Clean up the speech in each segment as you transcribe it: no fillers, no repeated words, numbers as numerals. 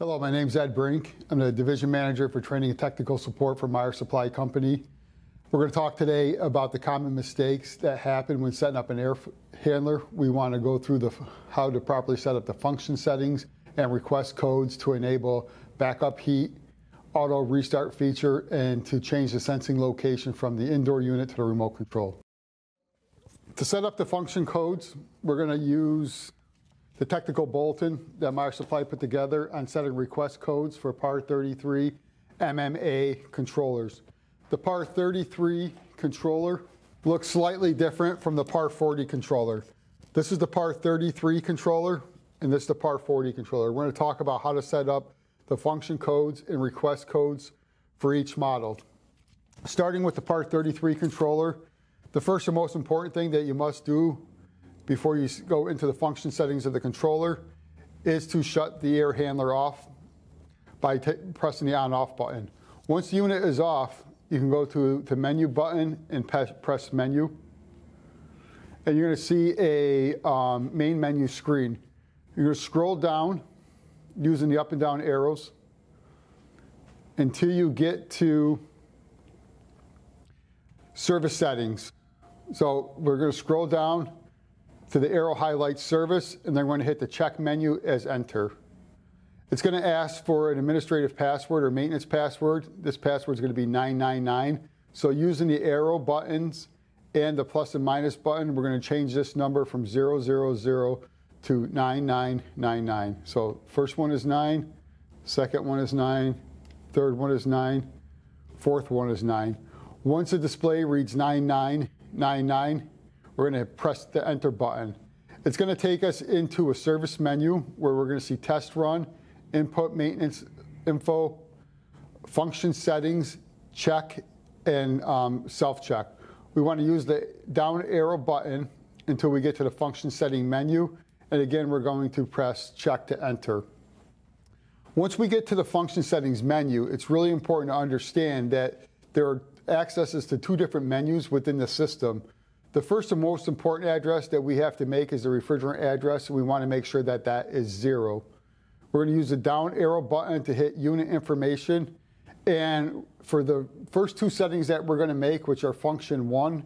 Hello, my name's Ed Brink. I'm the Division Manager for Training and Technical Support for Meier Supply Company. We're going to talk today about the common mistakes that happen when setting up an air handler. We want to go through how to properly set up the function settings and request codes to enable backup heat, auto restart feature, and to change the sensing location from the indoor unit to the remote control. To set up the function codes, we're going to use the technical bulletin that Meier Supply put together on setting request codes for PAR 33 MMA controllers. The PAR 33 controller looks slightly different from the PAR 40 controller. This is the PAR 33 controller, and this is the PAR 40 controller. We're going to talk about how to set up the function codes and request codes for each model. Starting with the PAR 33 controller, the first and most important thing that you must do before you go into the function settings of the controller is to shut the air handler off by pressing the on-off button. Once the unit is off, you can go to the menu button and press menu. And you're going to see a main menu screen. You're going to scroll down using the up and down arrows until you get to service settings. So we're going to scroll down to the arrow highlights service, and then we're going to hit the check menu as enter. It's going to ask for an administrative password or maintenance password. This password is going to be 999. So using the arrow buttons and the plus and minus button, we're going to change this number from 000 to 9999. So first one is 9, second one is 9, third one is 9, fourth one is 9. Once the display reads 9999, we're going to press the enter button. It's going to take us into a service menu where we're going to see test run, input maintenance info, function settings, check, and self-check. We want to use the down arrow button until we get to the function setting menu. And again, we're going to press check to enter. Once we get to the function settings menu, it's really important to understand that there are accesses to two different menus within the system. The first and most important address that we have to make is the refrigerant address. We want to make sure that that is 0. We're going to use the down arrow button to hit unit information. And for the first two settings that we're going to make, which are function 1,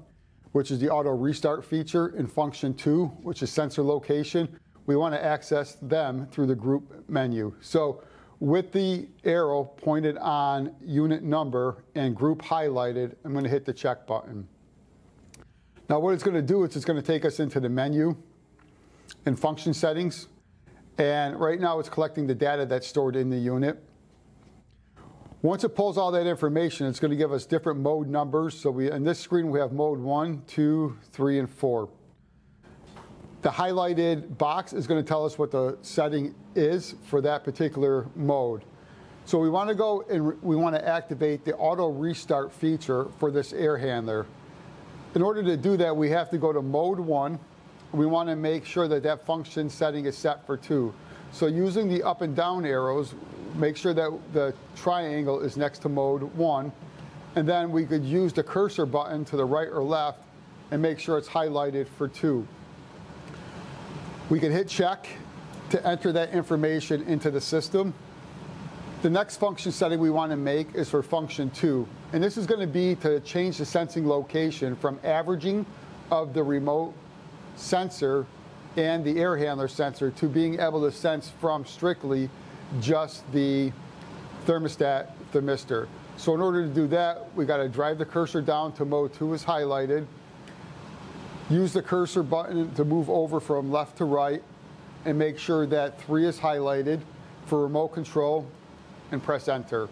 which is the auto restart feature, and function 2, which is sensor location, we want to access them through the group menu. So with the arrow pointed on unit number and group highlighted, I'm going to hit the check button. Now what it's going to do is it's going to take us into the menu and function settings. And right now it's collecting the data that's stored in the unit. Once it pulls all that information, it's going to give us different mode numbers. So in this screen, we have mode 1, 2, 3, and 4. The highlighted box is going to tell us what the setting is for that particular mode. So we want to go and we want to activate the auto restart feature for this air handler. In order to do that, we have to go to mode 1. We want to make sure that that function setting is set for 2. So using the up and down arrows, make sure that the triangle is next to mode 1. And then we could use the cursor button to the right or left and make sure it's highlighted for 2. We can hit check to enter that information into the system. The next function setting we want to make is for function 2. And this is going to be to change the sensing location from averaging of the remote sensor and the air handler sensor to being able to sense from strictly just the thermostat thermistor. So in order to do that, we got to drive the cursor down to mode 2 as highlighted, use the cursor button to move over from left to right, and make sure that 3 is highlighted for remote control, and press enter.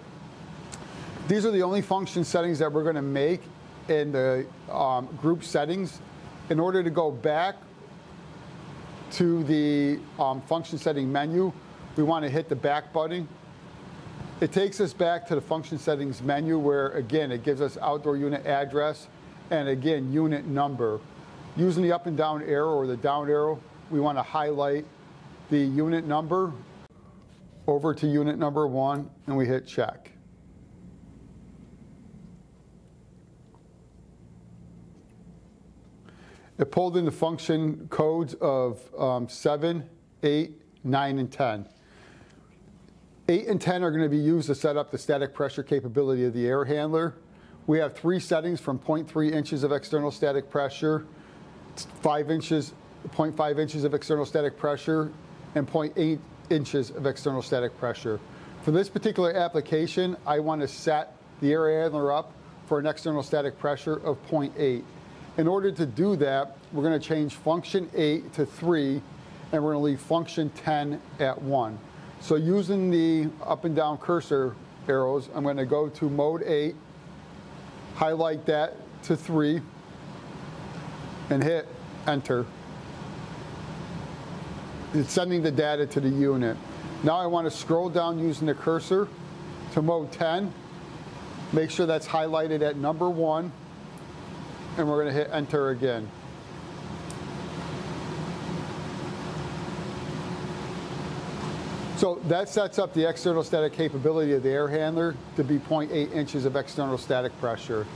These are the only function settings that we're going to make in the group settings. In order to go back to the function setting menu, we want to hit the back button. It takes us back to the function settings menu where, again, it gives us outdoor unit address and, again, unit number. Using the up and down arrow or the down arrow, we want to highlight the unit number over to unit number one, and we hit check. It pulled in the function codes of 7, 8, 9, and 10. 8 and 10 are going to be used to set up the static pressure capability of the air handler. We have three settings from 0.3 inches of external static pressure, 0.5 inches of external static pressure, and 0.8 inches of external static pressure. For this particular application, I want to set the air handler up for an external static pressure of 0.8. In order to do that, we're going to change function 8 to 3, and we're going to leave function 10 at 1. So using the up and down cursor arrows, I'm going to go to mode 8, highlight that to 3, and hit enter. It's sending the data to the unit. Now I want to scroll down using the cursor to mode 10, make sure that's highlighted at number 1, and we're going to hit enter again. So that sets up the external static capability of the air handler to be 0.8 inches of external static pressure.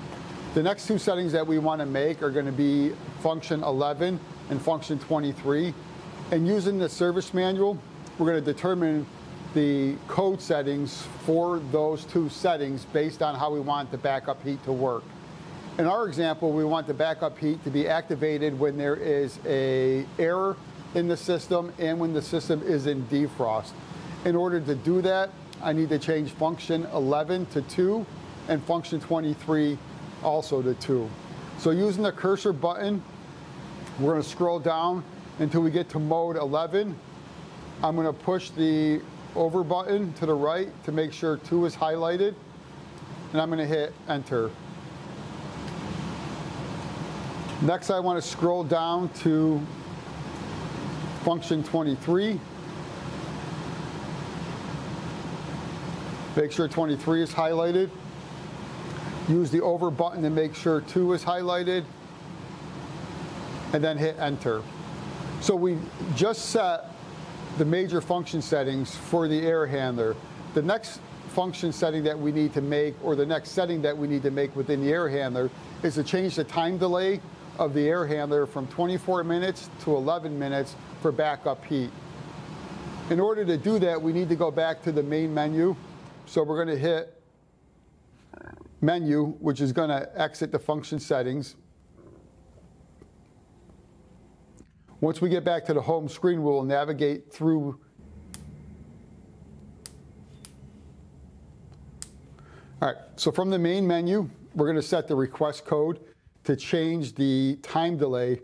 The next two settings that we want to make are going to be function 11 and function 23. And using the service manual, we're going to determine the code settings for those two settings based on how we want the backup heat to work. In our example, we want the backup heat to be activated when there is an error in the system and when the system is in defrost. In order to do that, I need to change function 11 to 2 and function 23 also to 2. So using the cursor button, we're going to scroll down until we get to mode 11. I'm going to push the over button to the right to make sure 2 is highlighted, and I'm going to hit enter. Next, I want to scroll down to function 23. Make sure 23 is highlighted. Use the over button to make sure 2 is highlighted, and then hit enter. So we just set the major function settings for the air handler. The next function setting that we need to make, or the next setting that we need to make within the air handler, is to change the time delay of the air handler from 24 minutes to 11 minutes for backup heat. In order to do that, we need to go back to the main menu. So we're going to hit menu, which is going to exit the function settings. Once we get back to the home screen, we'll navigate through . All right, so from the main menu, we're going to set the request code to change the time delay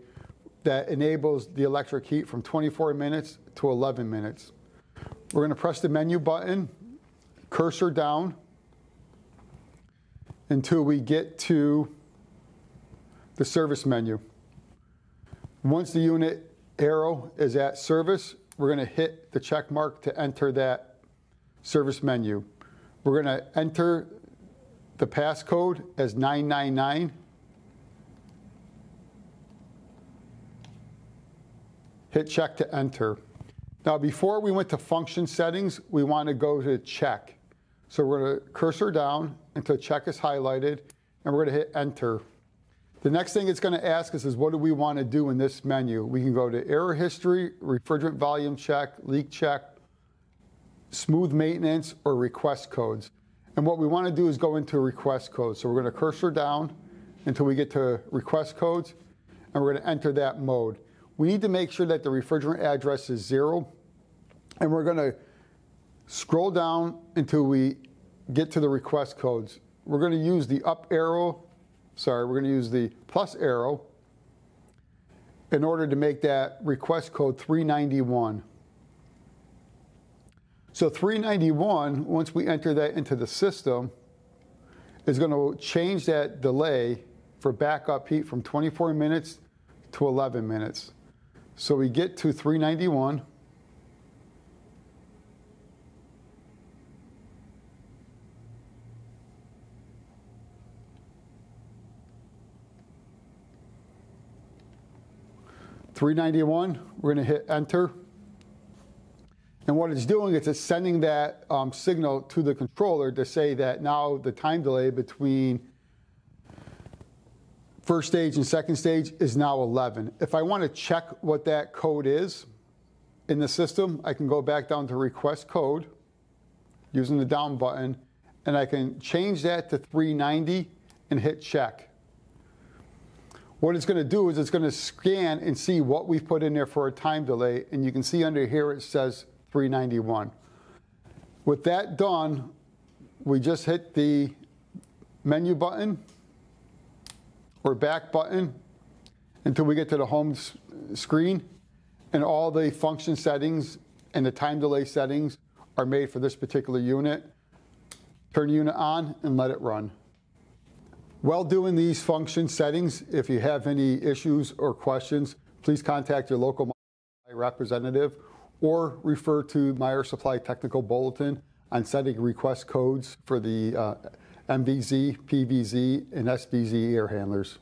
that enables the electric heat from 24 minutes to 11 minutes. We're going to press the menu button, cursor down, until we get to the service menu. Once the unit arrow is at service, we're going to hit the check mark to enter that service menu. We're going to enter the passcode as 999. Hit check to enter. Now, before we went to function settings, we want to go to check. So we're going to cursor down until check is highlighted, and we're going to hit enter. The next thing it's going to ask us is, what do we want to do in this menu? We can go to error history, refrigerant volume check, leak check, smooth maintenance, or request codes. And what we want to do is go into request codes. So we're going to cursor down until we get to request codes, and we're going to enter that mode. We need to make sure that the refrigerant address is 0, and we're going to scroll down until we get to the request codes. We're going to use the plus arrow in order to make that request code 391. So 391, once we enter that into the system, is going to change that delay for backup heat from 24 minutes to 11 minutes. So we get to 391. We're going to hit enter. And what it's doing is it's sending that signal to the controller to say that now the time delay between first stage and second stage is now 11. If I want to check what that code is in the system, I can go back down to request code using the down button, and I can change that to 390 and hit check. What it's going to do is it's going to scan and see what we've put in there for a time delay, and you can see under here it says 391. With that done, we just hit the menu button or back button until we get to the home screen, and all the function settings and the time delay settings are made for this particular unit. Turn the unit on and let it run. While doing these function settings, if you have any issues or questions, please contact your local representative or refer to Meier Supply Technical Bulletin on setting request codes for the MVZ, PVZ, and SVZ air handlers.